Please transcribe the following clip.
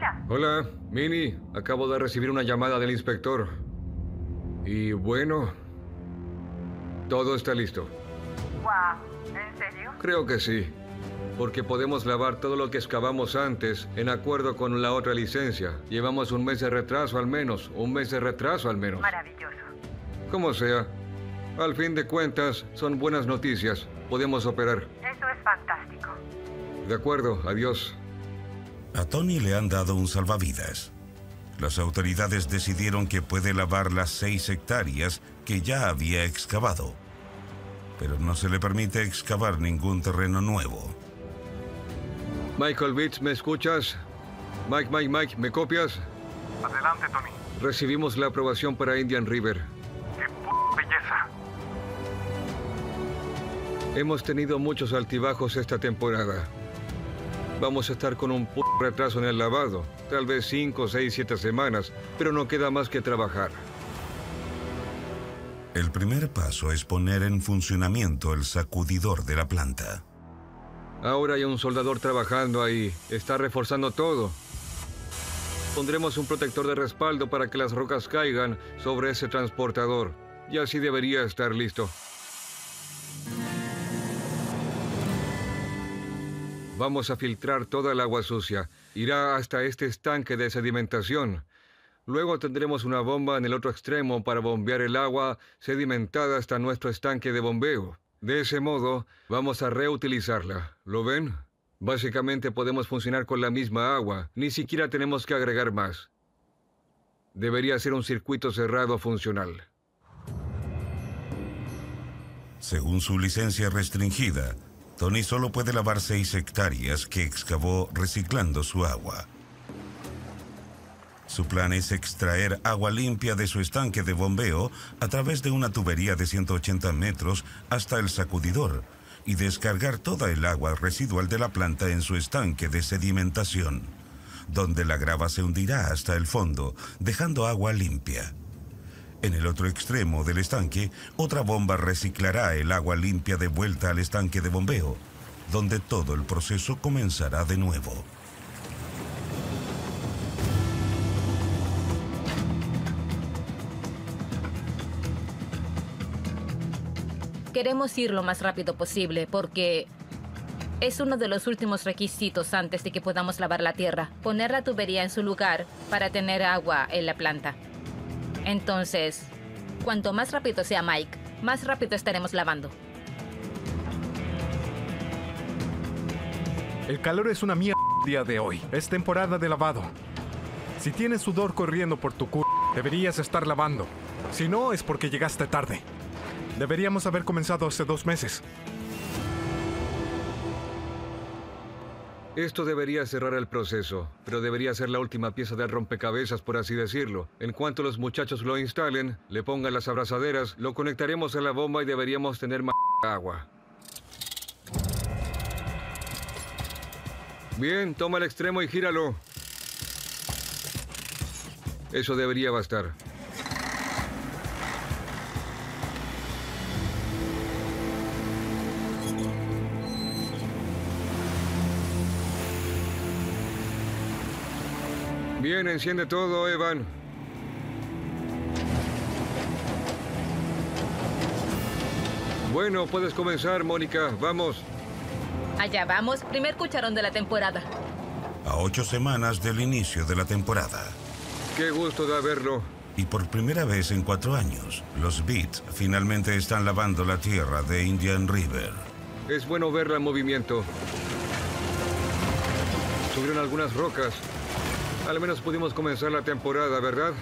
Hola. Hola, Minnie. Acabo de recibir una llamada del inspector. Y bueno, todo está listo. ¡Guau! ¿En serio? Creo que sí. Porque podemos lavar todo lo que excavamos antes en acuerdo con la otra licencia. Llevamos un mes de retraso al menos. Maravilloso. Como sea. Al fin de cuentas, son buenas noticias. Podemos operar. Eso es fantástico. De acuerdo, adiós. A Tony le han dado un salvavidas. Las autoridades decidieron que puede lavar las 6 hectáreas que ya había excavado, pero no se le permite excavar ningún terreno nuevo. Michael Beets, ¿me escuchas? Mike, ¿me copias? Adelante, Tony. Recibimos la aprobación para Indian River. ¡Qué belleza! Hemos tenido muchos altibajos esta temporada. Vamos a estar con un retraso en el lavado, tal vez 5, 6, 7 semanas, pero no queda más que trabajar. El primer paso es poner en funcionamiento el sacudidor de la planta. Ahora hay un soldador trabajando ahí, está reforzando todo. Pondremos un protector de respaldo para que las rocas caigan sobre ese transportador, y así debería estar listo. Vamos a filtrar toda el agua sucia. Irá hasta este estanque de sedimentación. Luego tendremos una bomba en el otro extremo para bombear el agua sedimentada hasta nuestro estanque de bombeo. De ese modo, vamos a reutilizarla. ¿Lo ven? Básicamente podemos funcionar con la misma agua. Ni siquiera tenemos que agregar más. Debería ser un circuito cerrado funcional. Según su licencia restringida, Tony solo puede lavar 6 hectáreas que excavó reciclando su agua. Su plan es extraer agua limpia de su estanque de bombeo a través de una tubería de 180 metros hasta el sacudidor y descargar toda el agua residual de la planta en su estanque de sedimentación, donde la grava se hundirá hasta el fondo, dejando agua limpia. En el otro extremo del estanque, otra bomba reciclará el agua limpia de vuelta al estanque de bombeo, donde todo el proceso comenzará de nuevo. Queremos ir lo más rápido posible porque es uno de los últimos requisitos antes de que podamos lavar la tierra, poner la tubería en su lugar para tener agua en la planta. Entonces, cuanto más rápido sea Mike, más rápido estaremos lavando. El calor es una mierda el día de hoy. Es temporada de lavado. Si tienes sudor corriendo por tu culo, deberías estar lavando. Si no, es porque llegaste tarde. Deberíamos haber comenzado hace 2 meses. Esto debería cerrar el proceso, pero debería ser la última pieza del rompecabezas, por así decirlo. En cuanto los muchachos lo instalen, le pongan las abrazaderas, lo conectaremos a la bomba y deberíamos tener más agua. Bien, toma el extremo y gíralo. Eso debería bastar. Bien, enciende todo, Evan. Bueno, puedes comenzar, Mónica. Vamos. Allá vamos. Primer cucharón de la temporada. A 8 semanas del inicio de la temporada. Qué gusto de verlo. Y por primera vez en 4 años, los Beets finalmente están lavando la tierra de Indian River. Es bueno verla en movimiento. Subieron algunas rocas. Al menos pudimos comenzar la temporada, ¿verdad?